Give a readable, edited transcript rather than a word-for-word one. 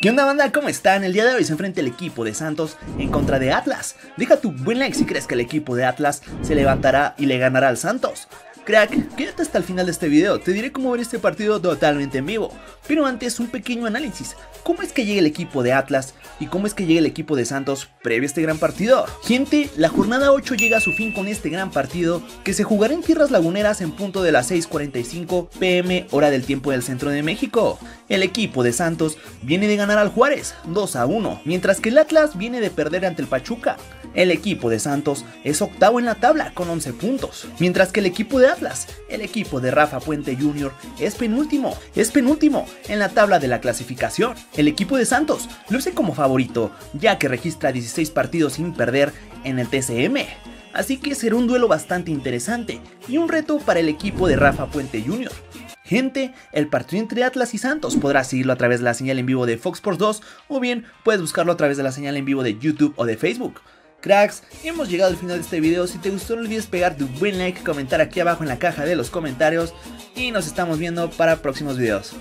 ¿Qué onda, banda? ¿Cómo están? El día de hoy se enfrenta el equipo de Santos en contra de Atlas. Deja tu buen like si crees que el equipo de Atlas se levantará y le ganará al Santos. Crack, quédate hasta el final de este video, te diré cómo ver este partido totalmente en vivo. Pero antes, un pequeño análisis. ¿Cómo es que llega el equipo de Atlas y cómo es que llega el equipo de Santos previo a este gran partido? Gente, la jornada 8 llega a su fin con este gran partido que se jugará en tierras laguneras en punto de las 6:45 p.m. hora del tiempo del centro de México. El equipo de Santos viene de ganar al Juárez 2-1, mientras que el Atlas viene de perder ante el Pachuca. El equipo de Santos es octavo en la tabla con 11 puntos, mientras que el equipo de Atlas, el equipo de Rafa Puente Jr., es penúltimo en la tabla de la clasificación. El equipo de Santos luce como favorito, ya que registra 16 partidos sin perder en el TCM. Así que será un duelo bastante interesante y un reto para el equipo de Rafa Puente Jr. Gente, el partido entre Atlas y Santos podrás seguirlo a través de la señal en vivo de Fox Sports 2 o bien puedes buscarlo a través de la señal en vivo de YouTube o de Facebook. Cracks, hemos llegado al final de este video. Si te gustó no olvides pegar tu buen like, comentar aquí abajo en la caja de los comentarios y nos estamos viendo para próximos videos.